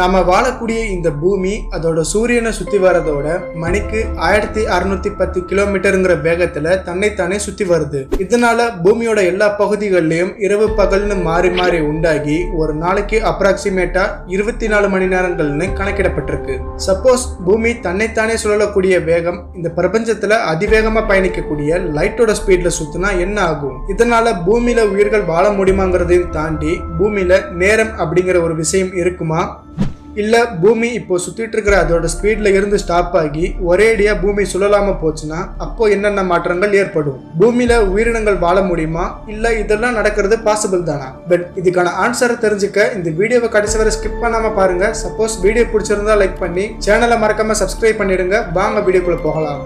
நம்ம வாழக்கூடிய இந்த பூமி அதோட சூரியனை சுற்றி வரதோட மணிக்கு 1610 கிலோமீட்டருங்கிற வேகத்துல தன்னைத்தானே சுற்றி வருது. இதனால பூமியோட எல்லா பகுதிகளிலும் இரவு பகல்னு மாறி மாறி உண்டாகி ஒரு நாளைக்கு அப்ராக்சிமேட்டா 24 மணி நேரங்கள்னு கணக்கிடப்பட்டிருக்கு. சப்போஸ் பூமி தன்னைத்தானே சுழலக்கூடிய வேகம் இந்த பிரபஞ்சத்துல அதிவேகமா பயணிக்கக்கூடிய லைட்டோட ஸ்பீட்ல சுத்தினா என்ன ஆகும்? இதனால பூமியில உயிர்கள் வாழ முடியுமாங்கிறதையும் தாண்டி பூமியில நேரம் அப்படிங்கிற ஒரு விஷயம் இருக்குமா, இல்ல பூமி இப்போ சுத்திட்டு இருக்கிற அதோட ஸ்பீட்ல இருந்து ஸ்டாப் ஆகி ஒரேடியா பூமி சுழலாம போச்சுன்னா அப்போ என்னென்ன மாற்றங்கள் ஏற்படும்? பூமியில உயிரினங்கள் வாழ முடியுமா, இல்ல இதெல்லாம் நடக்கிறது பாசிபிள் தானா? பட் இதுக்கான ஆன்சரை தெரிஞ்சுக்க இந்த வீடியோவை கடைசி வரை ஸ்கிப் பண்ணாம பாருங்க. சப்போஸ் வீடியோ பிடிச்சிருந்தா லைக் பண்ணி சேனலை மறக்காம சப்ஸ்கிரைப் பண்ணிடுங்க. வாங்க வீடியோக்குள்ள போகலாம்.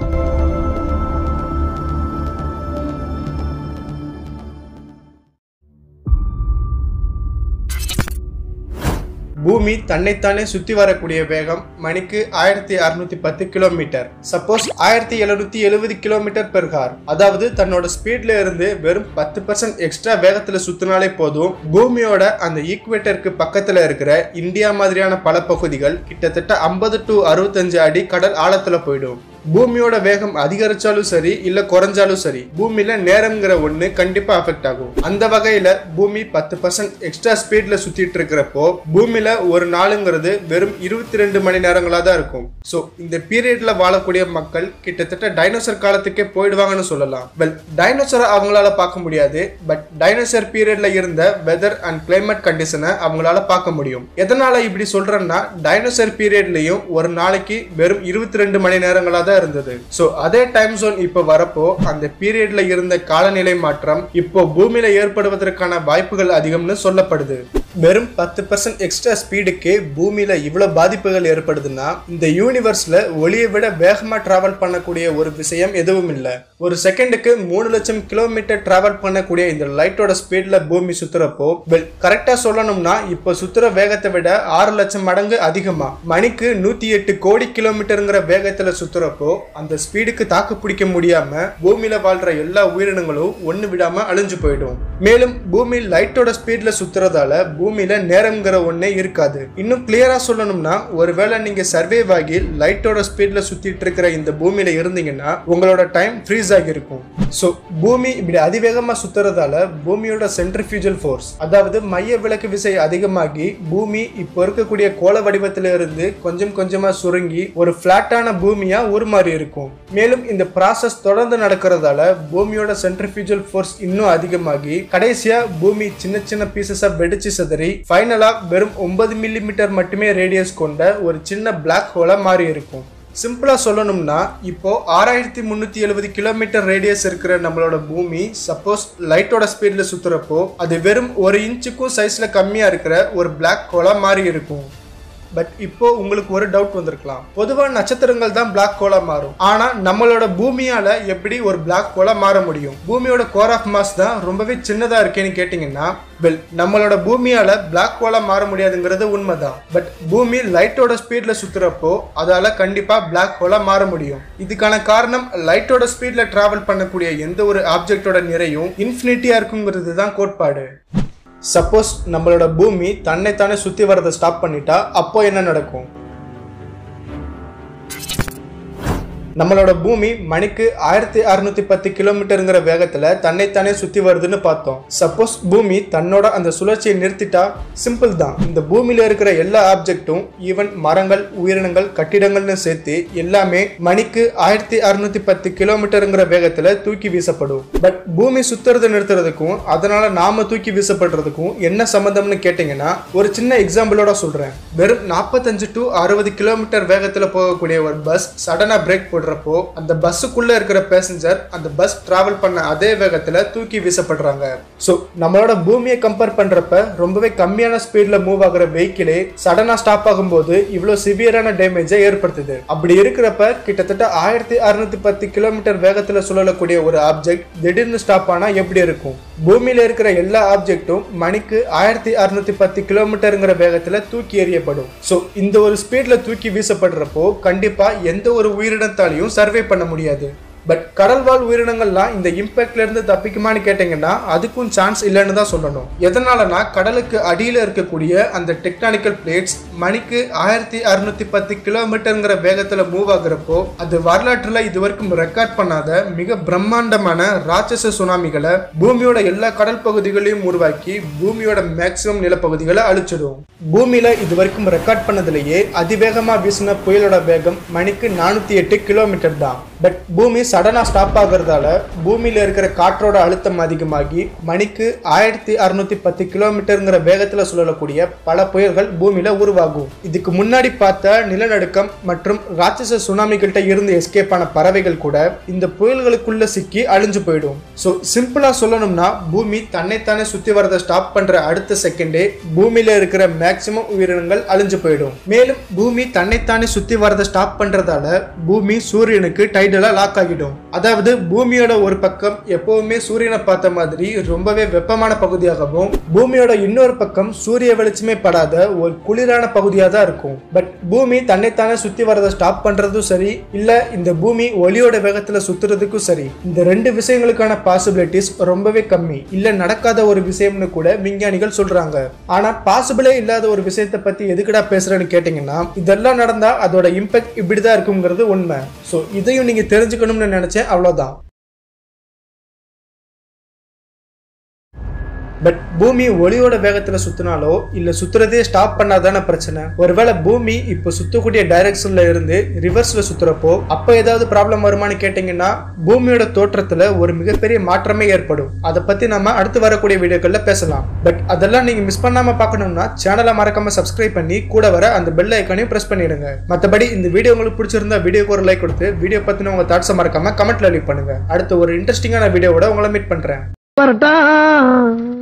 பூமி தன்னைத்தானே சுற்றி வரக்கூடிய வேகம் மணிக்கு 1610 kilometre. Suppose 1770 kilometre per hour, அதாவது தன்னோட ஸ்பீட்ல இருந்து வெறும் 10% எக்ஸ்ட்ரா வேகத்துல சுத்தினாலே போதும் பூமியோட அந்த ஈக்குவேட்டருக்கு பக்கத்துல இருக்கிற இந்தியா மாதிரியான பல பகுதிகள் கிட்டத்தட்ட 50 to 65 அடி கடல் ஆழத்துல போயிடும். பூமியோட வேகம் அதிகரிச்சாலும் சரி இல்ல குறைஞ்சாலும் சரி பூமியில நேரம்ங்கிற ஒண்ணு கண்டிப்பா அஃபெக்ட் ஆகும். அந்த வகையில பூமி 10% எக்ஸ்ட்ரா ஸ்பீட்ல சுத்திட்டு இருக்கிறப்போ பூமியில ஒரு நாளுங்கிறது வெறும் 22 மணி நேரங்களா தான் இருக்கும். சோ இந்த பீரியட்ல வாழக்கூடிய மக்கள் கிட்டத்தட்ட டைனோசர் காலத்துக்கே போயிடுவாங்கன்னு சொல்லலாம். வெல், டைனோசரை அவங்களால பார்க்க முடியாது, பட் டைனோசர் பீரியட்ல இருந்த வெதர் அண்ட் கிளைமேட் கண்டிஷனை அவங்களால பார்க்க முடியும். எதனால இப்படி சொல்றேன்னா, டைனோசர் பீரியட்லயும் ஒரு நாளைக்கு வெறும் 22 மணி நேரங்களா தான் இருந்தது. சோ அதே டைம் ஜோன் இப்ப வரப்போ அந்த பீரியட்ல இருந்த காலநிலை மாற்றம் இப்போ பூமியில ஏற்படுவதற்கான வாய்ப்புகள் அதிகம்னு சொல்லப்படுது. வெறும் 10% எக்ஸ்ட்ரா ஸ்பீடுக்கு பூமியில இவ்வளவு பாதிப்புகள் ஏற்படுதுன்னா, இந்த யூனிவர்ஸ்ல ஒளியை விட வேகமா டிராவல் பண்ணக்கூடிய ஒரு விஷயம் எதுவும் இல்ல. ஒரு செகண்டுக்கு 3 லட்சம் கிலோமீட்டர் டிராவல் பண்ணக்கூடிய இந்த லைட்டோட ஸ்பீட்ல பூமி சுத்துறப்போ, கரெக்டா சொல்லணும்னா இப்ப சுத்துற வேகத்தை விட 6 லட்சம் மடங்கு அதிகமா மணிக்கு 108 கோடி கிலோமீட்டருங்கிற வேகத்துல சுத்துறப்போ அந்த ஸ்பீடுக்கு தாக்கு பிடிக்க முடியாம பூமியில வாழ்ற எல்லா உயிரினங்களும் ஒண்ணு விடாம அழிஞ்சு போயிடும். மேலும் பூமி லைட்டோட ஸ்பீட்ல சுத்துறதால பூமியில நேரம்ங்கிற ஒண்ணே இருக்காது. இன்னும் கிளியரா சொல்லணும்னா, ஒருவேளை நீங்க சர்வைவ் ஆகி லைட்டோட ஸ்பீட்ல சுத்திட்டு இருக்கிற இந்த பூமியில இருந்தீங்கன்னா உங்களோட டைம் ஃப்ரீஸ் ஆகி இருக்கும். சோ பூமி இப்படி அதிவேகமா சுத்துறதால பூமியோட சென்ட்ரிஃபியூஜல் ஃபோர்ஸ், அதாவது மைய விலக்கு விசை அதிகமாகி பூமி இப்போ இருக்கக்கூடிய கோள வடிவத்தில இருந்து கொஞ்சம் கொஞ்சமா சுருங்கி ஒரு பிளாட்டான பூமியா ஒரு மாதிரி இருக்கும். மேலும் இந்த process தொடர்ந்து நடக்கிறதால பூமியோட centrifugal force இன்னும் அதிகமாகி கடைசியா பூமி சின்ன சின்ன பீசஸா வெடிச்சு சிதறி ஃபைனலா வெறும் 9 millimeter மட்டுமே ரேடியஸ் கொண்ட ஒரு சின்ன black hole மாறி இருக்கும். சிம்பிளா சொல்லணும்னா, இப்போ 6370 கிலோமீட்டர் ரேடியஸ் இருக்கிற நம்மளோட பூமி சப்போஸ் லைட்டோட ஸ்பீட்ல சுத்துறப்போ அது வெறும் 1 inch சைஸ்ல கம்மியா இருக்கிற ஒரு black hole மாறி இருக்கும். பட் இப்போ உங்களுக்கு ஒரு டவுட் வந்திருக்கலாம், பொதுவாக நட்சத்திரங்கள் தான் பிளாக் கோலா மாறும், ஆனா நம்மளோட பூமியால எப்படி ஒரு பிளாக் கோலா மாற முடியும்? பூமியோட கோர் ஆஃப் மாஸ் தான் ரொம்பவே சின்னதா இருக்கேன்னு கேட்டீங்கன்னா, வெல், நம்மளோட பூமியால பிளாக் கோலா மாற முடியாதுங்கிறது உண்மைதான். பட் பூமி லைட்டோட ஸ்பீட்ல சுத்துறப்போ அதால கண்டிப்பா பிளாக் கோலா மாற முடியும். இதுக்கான காரணம், லைட்டோட ஸ்பீட்ல டிராவல் பண்ணக்கூடிய எந்த ஒரு ஆப்ஜெக்டோட நிறையும் இன்ஃபினிட்டியா இருக்குங்கிறது தான் கோட்பாடு. சப்போஸ் நம்மளோட பூமி தன்னைத்தானே சுற்றி வரதை ஸ்டாப் பண்ணிட்டா அப்போ என்ன நடக்கும்? நம்மளோட பூமி மணிக்கு 1610 கிலோமீட்டருங்கிற வேகத்துல தன்னைத்தானே சுத்தி வருதுன்னு பார்த்தோம். சப்போஸ் பூமி தன்னோட அந்த சுழற்சியை நிறுத்திட்டா சிம்பிள் தான், இந்த பூமியில இருக்கிற எல்லா ஆப்ஜெக்டும், ஈவன் மரங்கள், உயிரினங்கள், கட்டிடங்கள்னு சேர்த்து எல்லாமே மணிக்கு 1610 கிலோமீட்டருங்கிற வேகத்துல தூக்கி வீசப்படும். பட் பூமி சுத்துறதை நிறுத்துறதுக்கும் அதனால நாம தூக்கி வீசப்படுறதுக்கும் என்ன சம்பந்தம்னு கேட்டீங்கன்னா, ஒரு சின்ன எக்ஸாம்பிளோட சொல்றேன். வெறும் 45 to 60 கிலோமீட்டர் வேகத்துல போகக்கூடிய ஒரு பஸ் சடனா பிரேக் போட்டு அந்த பஸ்ஸுக்குள்ள இருக்கிற பேசஞ்சர் அந்த பஸ் டிராவல் பண்ண அதே வேகத்துல தூக்கி வீசப்படுறாங்க. சோ நம்மளோட பூமியை கம்பேர் பண்றப்ப ரொம்பவே கம்மியான ஸ்பீட்ல மூவ் ஆகிற வெஹிக்கிளே சடனா ஸ்டாப் ஆகும்போது இவ்வளவு சிவியரான டேமேஜை ஏற்படுத்துது. அப்படி இருக்கிறப்ப கிட்டத்தட்ட 1610 கிலோமீட்டர் வேகத்துல சுழலக்கூடிய ஒரு ஆப்ஜெக்ட் திடீர்னு ஸ்டாப் ஆனா எப்படி இருக்கும்? பூமியில இருக்கிற எல்லா ஆப்ஜெக்டும் மணிக்கு 1610 கிலோமீட்டருங்கிற வேகத்துல தூக்கி எறியப்படும். சோ இந்த ஒரு ஸ்பீட்ல தூக்கி வீசப்படுறப்போ கண்டிப்பா எந்த ஒரு உயிரினத்தால் சர்வே பண்ண முடியாது. பட் கடல் வாழ் உயிரினங்கள்லாம் இந்த இம்பாக்ட்ல இருந்து தப்பிக்குமான்னு கேட்டீங்கன்னா அதுக்கும் சான்ஸ் இல்லைன்னு தான் சொல்லணும். எதனாலனா கடலுக்கு அடியில் இருக்கக்கூடிய அந்த டெக்டானிக்கல் பிளேட்ஸ் மணிக்கு 1610 கிலோமீட்டருங்கிற வேகத்தில் மூவ் ஆகுறப்போ அது வரலாற்றுல இதுவரைக்கும் ரெக்கார்ட் பண்ணாத மிக பிரம்மாண்டமான ராட்சச சுனாமிகளை பூமியோட எல்லா கடல் பகுதிகளையும் உருவாக்கி பூமியோட மேக்சிமம் நிலப்பகுதிகளை அழிச்சிடும். பூமியில இதுவரைக்கும் ரெக்கார்ட் பண்ணதுலேயே அதிவேகமா வீசின புயலோட வேகம் மணிக்கு 408 கிலோமீட்டர் தான். பட் பூமி சடனா ஸ்டாப் ஆகுறதால பூமியில இருக்கிற காற்றோட அழுத்தம் அதிகமாகி மணிக்கு 1610 கிலோமீட்டருங்கிற வேகத்துல சுழலக்கூடிய பல புயல்கள் பூமியில உருவாகும். இதுக்கு முன்னாடி பார்த்த நிலநடுக்கம் மற்றும் ராட்சச சுனாமிகிட்ட இருந்து எஸ்கேப் ஆன பறவைகள் கூட இந்த புயல்களுக்குள்ள சிக்கி அழிஞ்சு போயிடும். ஸோ சிம்பிளா சொல்லணும்னா பூமி தன்னைத்தானே சுத்தி வரதை ஸ்டாப் பண்ற அடுத்த செகண்டே பூமியில இருக்கிற மேக்சிமம் உயிரினங்கள் அழிஞ்சு போயிடும். மேலும் பூமி தன்னைத்தானே சுத்தி வரதை ஸ்டாப் பண்றதால பூமி சூரியனுக்கு டைடலா லாக் ஆகிடும். அதாவது பூமியோட ஒரு பக்கம் எப்பவுமே சூரியனை பார்த்த மாதிரி ரொம்பவே வெப்பமான பகுதியாகவும் பூமியோட இன்னொரு பக்கம் சூரிய வெளிச்சமே படாத ஒரு குளிரான பகுதியாக தான் இருக்கும். பட் பூமி தன்னைத்தானே சுத்தி வரதை ஸ்டாப் பண்றதும் சரி, இல்ல இந்த பூமி ஒளியோட வேகத்துல சுத்துறதுக்கும் சரி, இந்த ரெண்டு விஷயங்களுக்கான பாசிபிலிட்டிஸ் ரொம்பவே கம்மி, இல்ல நடக்காத ஒரு விஷயம்னு கூட விஞ்ஞானிகள் சொல்றாங்க. ஆனா பாசிபிளே இல்லாத ஒரு விஷயத்தை பத்தி எதுக்குடா பேசுறேன்னு கேட்டீங்கன்னா இதெல்லாம் நடந்தா அதோட இம்பாக்ட் இப்படிதான் இருக்குங்கிறது உண்மை. ஸோ இதையும் நீங்க தெரிஞ்சுக்கணும்னு நினைச்சேன், அவ்வளவுதான். பட் பூமி ஒளியோட வேகத்துல சுத்தினாலோ இல்ல சுத்துறதே ஸ்டாப் பண்ணாதான பிரச்சனை. ஒருவேளை பூமி இப்ப சுத்தக்கூடிய டைரக்ஷன்ல இருந்து ரிவர்ஸ்ல சுத்துறப்போ அப்ப ஏதாவது ப்ராப்ளம் வருமானு கேட்டீங்கன்னா பூமியோட தோற்றத்துல ஒரு மிகப்பெரிய மாற்றமே ஏற்படும். அதை பத்தி நம்ம அடுத்து வரக்கூடிய வீடியோக்கள்ல பேசலாம். பட் அதெல்லாம் நீங்க மிஸ் பண்ணாம பாக்கணும்னா சேனலை மறக்காம சப்ஸ்கிரைப் பண்ணி கூட வர அந்த பெல் ஐக்கானையும் பிரஸ் பண்ணிடுங்க. மற்றபடி இந்த வீடியோ உங்களுக்கு பிடிச்சிருந்தா வீடியோக்கு ஒரு லைக் கொடுத்து வீடியோ பத்தின உங்க தாட்ஸை மறக்காம கமெண்ட்ல லீவ் பண்ணுங்க. அடுத்து ஒரு இன்ட்ரெஸ்டிங்கான வீடியோவோட உங்களை மீட் பண்றேன்.